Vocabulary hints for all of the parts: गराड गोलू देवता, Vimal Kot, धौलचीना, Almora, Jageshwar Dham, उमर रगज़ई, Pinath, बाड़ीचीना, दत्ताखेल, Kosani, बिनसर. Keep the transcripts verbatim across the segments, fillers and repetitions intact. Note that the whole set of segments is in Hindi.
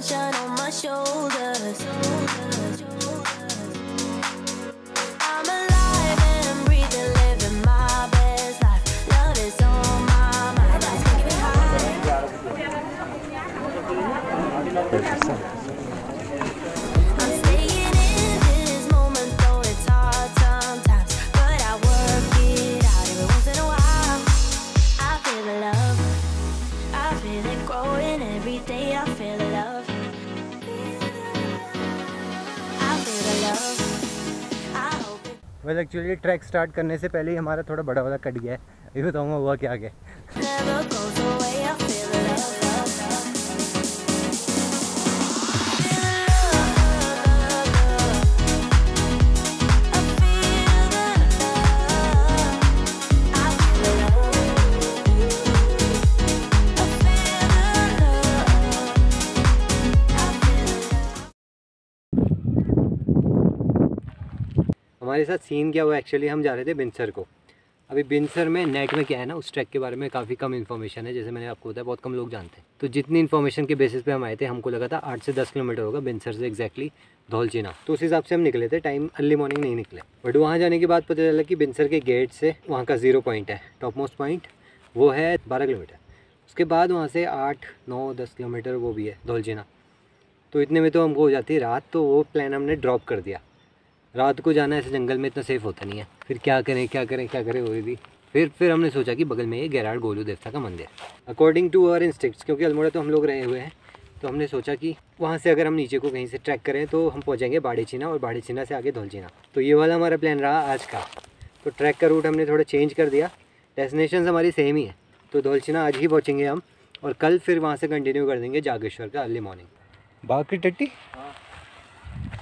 sunshine on my shoulders. I'm alive and I'm breathing, living my best life. Love is on my mind. It's making me high. बस एक्चुअली ट्रैक स्टार्ट करने से पहले ही हमारा थोड़ा बड़ा वाला कट गया है, ये बताऊँगा हुआ क्या आगे। हमारे साथ सीन क्या हुआ, एक्चुअली हम जा रहे थे बिनसर को। अभी बिनसर में नेट में क्या है ना, उस ट्रैक के बारे में काफ़ी कम इन्फॉर्मेशन है, जैसे मैंने आपको बताया बहुत कम लोग जानते हैं। तो जितनी इन्फॉर्मेशन के बेसिस पे हम आए थे, हमको लगा था आठ से दस किलोमीटर होगा बिनसर से एक्जैक्टली धौलचीना, तो उस हिसाब से हम निकले थे। टाइम अर्ली मॉर्निंग नहीं निकले, बट वहाँ जाने के बाद पता चला कि बिनसर के गेट से वहाँ का जीरो पॉइंट है, टॉप मोस्ट पॉइंट, वो है बारह किलोमीटर। उसके बाद वहाँ से आठ नौ दस किलोमीटर वो भी है धौलचीना। तो इतने में तो हमको हो जाती रात, तो वो प्लान हमने ड्रॉप कर दिया। रात को जाना ऐसे जंगल में इतना सेफ़ होता नहीं है। फिर क्या करें क्या करें क्या करें हो रही थी। फिर फिर हमने सोचा कि बगल में ये गराड गोलू देवता का मंदिर, अकॉर्डिंग टू आवर इंस्टिक्ट्स, क्योंकि अल्मोड़ा तो हम लोग रहे हुए हैं, तो हमने सोचा कि वहाँ से अगर हम नीचे को कहीं से ट्रैक करें तो हम पहुँचेंगे बाड़ीचीना, और बाड़ीचीना से आगे धौलचीना। तो ये वाला हमारा प्लान रहा आज का। तो ट्रैक का रूट हमने थोड़ा चेंज कर दिया, डेस्टिनेशन हमारी सेम ही है। तो धौलचीना आज ही पहुँचेंगे हम, और कल फिर वहाँ से कंटिन्यू कर देंगे जागेश्वर का अर्ली मॉर्निंग। बाकी टट्टी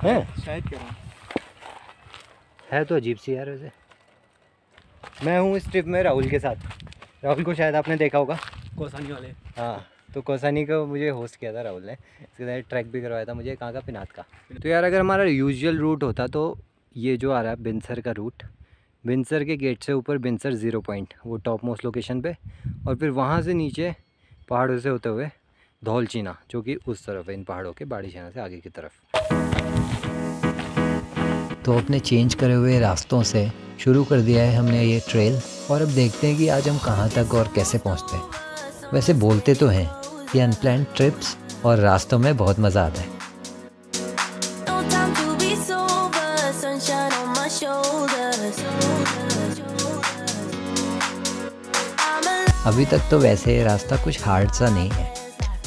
है है तो अजीब सी यार। वैसे मैं हूँ इस ट्रिप में राहुल के साथ। राहुल को शायद आपने देखा होगा, कोसानी वाले। हाँ, तो कोसानी का मुझे होस्ट किया था राहुल ने, इसके साथ ट्रैक भी करवाया था मुझे। कहाँ का? पिनाथ का। तो यार अगर हमारा यूजुअल रूट होता तो ये जो आ रहा है बिनसर का रूट, बिनसर के गेट से ऊपर बिनसर ज़ीरो पॉइंट, वो टॉप मोस्ट लोकेशन पर, और फिर वहाँ से नीचे पहाड़ों से होते हुए धौलचीना, जो कि उस तरफ है इन पहाड़ों के, बाड़ीचीना से आगे की तरफ। तो अपने चेंज करे हुए रास्तों से शुरू कर दिया है हमने ये ट्रेल, और अब देखते हैं कि आज हम कहाँ तक और कैसे पहुँचते हैं। वैसे बोलते तो हैं कि अनप्लान ट्रिप्स और रास्तों में बहुत मज़ा आता है। अभी तक तो वैसे रास्ता कुछ हार्ड सा नहीं है,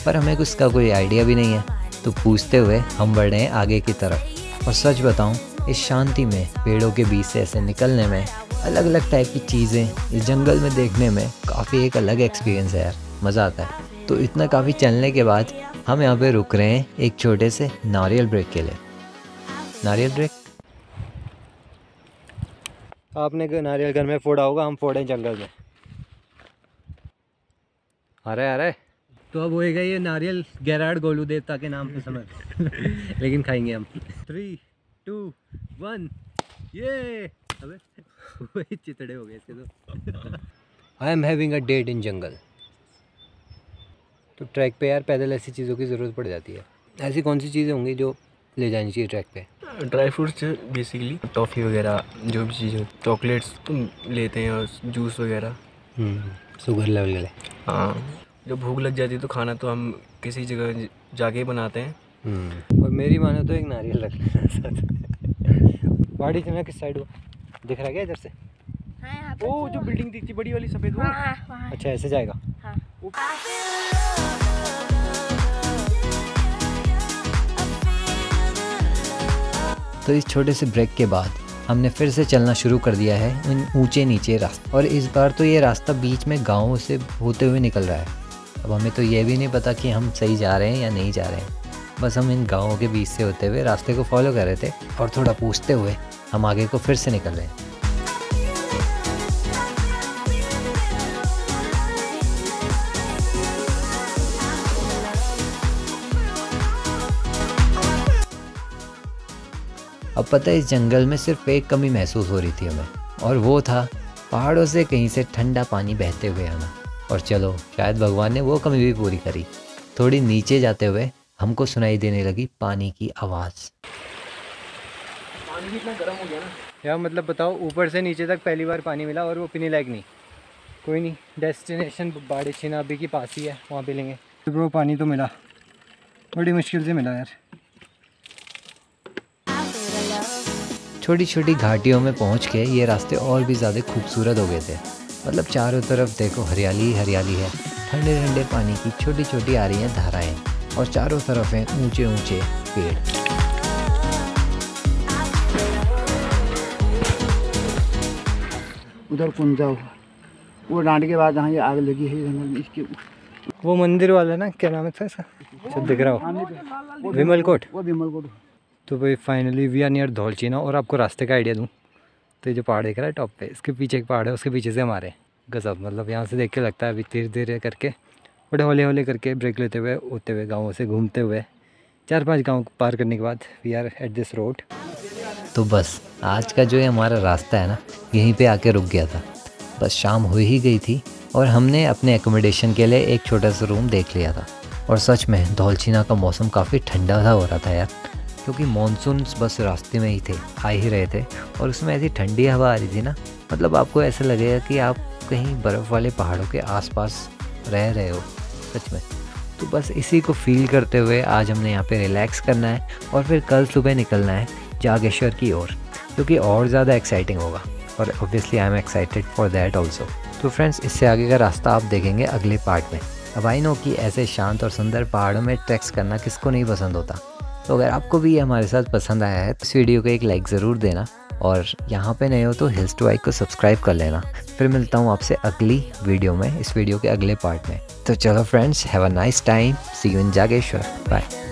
पर हमें उसका कोई आइडिया भी नहीं है, तो पूछते हुए हम बढ़े हैं आगे की तरफ। और सच बताऊँ, इस शांति में पेड़ों के बीच से ऐसे निकलने में, अलग अलग टाइप की चीज़ें इस जंगल में देखने में, काफ़ी एक अलग एक्सपीरियंस है यार, मज़ा आता है। तो इतना काफ़ी चलने के बाद हम यहाँ पे रुक रहे हैं एक छोटे से नारियल ब्रेक के लिए। नारियल ब्रेक आपने नारियल घर में फोड़ा होगा, हम फोड़े जंगल में। अरे अरे तो अब होएगा ये नारियल गराड गोलू देवता के नाम पे समझ लेकिन खाएंगे हम। थ्री टू वन, ये अबे वही चितड़े हो गए इसके तो। I am having a date in jungle. तो ट्रैक पे यार पैदल ऐसी चीज़ों की ज़रूरत पड़ जाती है। ऐसी कौन सी चीज़ें होंगी जो ले जानी चाहिए ट्रैक पे? ड्राई फ्रूट्स बेसिकली, टॉफ़ी वगैरह जो भी चीज़ हो, चॉकलेट्स तो लेते हैं, और जूस वगैरह शुगर लेवल के लिए। हाँ, जब भूख लग जाती है तो खाना तो हम किसी जगह जाके बनाते हैं। और मेरी मानो तो एक नारियल रख लेना साथ। बाड़ीचीना किस साइड हुआ दिख रहा क्या इधर से? हाँ, ओ जो बिल्डिंग दिखती बड़ी वाली सफ़ेद, वो अच्छा ऐसे जाएगा। हाँ। तो इस छोटे से ब्रेक के बाद हमने फिर से चलना शुरू कर दिया है इन ऊंचे नीचे रास्ते, और इस बार तो ये रास्ता बीच में गाँव से होते हुए निकल रहा है। अब हमें तो ये भी नहीं पता कि हम सही जा रहे हैं या नहीं जा रहे हैं, बस हम इन गाँवों के बीच से होते हुए रास्ते को फॉलो कर रहे थे, और थोड़ा पूछते हुए हम आगे को फिर से निकल रहे हैं। अब पता है इस जंगल में सिर्फ एक कमी महसूस हो रही थी हमें, और वो था पहाड़ों से कहीं से ठंडा पानी बहते हुए आना। और चलो शायद भगवान ने वो कमी भी पूरी करी। थोड़ी नीचे जाते हुए हमको सुनाई देने लगी पानी की आवाज़। पानी इतना गर्म हो गया ना यार, मतलब बताओ ऊपर से नीचे तक पहली बार पानी मिला और वो पीने लायक नहीं। कोई नहीं, डेस्टिनेशन बाड़ीचीना अभी के पास ही है, वहाँ पे लेंगे। ब्रो पानी तो मिला, बड़ी मुश्किल से मिला यार। छोटी छोटी घाटियों में पहुँच के ये रास्ते और भी ज़्यादा खूबसूरत हो गए थे। मतलब चारों तरफ देखो हरियाली ही हरियाली है, ठंडे ठंडे पानी की छोटी छोटी आ रही हैं धाराएँ और चारों तरफ हैं ऊंचे ऊंचे पेड़। उधर कुंजा हुआ वो डांट के बाद जहाँ ये आग लगी है जंगल इसके, वो मंदिर वाला ना क्या नाम है था इसका, दिख रहा हो विमल कोट। वो विमल कोट। तो भाई finally we are near धौलचीना। और आपको रास्ते का आइडिया दूँ तो जो पहाड़ दिख रहा है टॉप पे, इसके पीछे एक पहाड़ है, उसके पीछे से हमारे गजब। मतलब यहाँ से देख के लगता है अभी धीरे धीरे करके बड़े हौले हौले करके ब्रेक लेते हुए होते हुए गाँवों से घूमते हुए चार पाँच गाँव पार करने के बाद we are at this road. तो बस आज का जो ये हमारा रास्ता है ना यहीं पर आके रुक गया था। बस शाम हो ही गई थी और हमने अपने एकोमोडेशन के लिए एक छोटा सा रूम देख लिया था। और सच में धौलचीना का मौसम काफ़ी ठंडा सा हो रहा था यार, क्योंकि मॉनसून्स बस रास्ते में ही थे, आ ही रहे थे और उसमें ऐसी ठंडी हवा आ रही थी ना, मतलब आपको ऐसा लगेगा कि आप कहीं बर्फ़ वाले पहाड़ों के आसपास रह रहे हो सच में। तो बस इसी को फील करते हुए आज हमने यहाँ पे रिलैक्स करना है और फिर कल सुबह निकलना है जागेश्वर की ओर, क्योंकि और ज़्यादा एक्साइटिंग होगा और obviously I am excited for that also. तो फ्रेंड्स इससे आगे का रास्ता आप देखेंगे अगले पार्ट में। अब आई नो कि ऐसे शांत और सुंदर पहाड़ों में ट्रैक्स करना किसको नहीं पसंद होता। तो अगर आपको भी ये हमारे साथ पसंद आया है तो इस वीडियो को एक लाइक ज़रूर देना और यहाँ पे नए हो तो हिल्स टू हाइक को सब्सक्राइब कर लेना। फिर मिलता हूँ आपसे अगली वीडियो में, इस वीडियो के अगले पार्ट में। तो चलो friends, have a nice time, see you in Jageshwar, bye.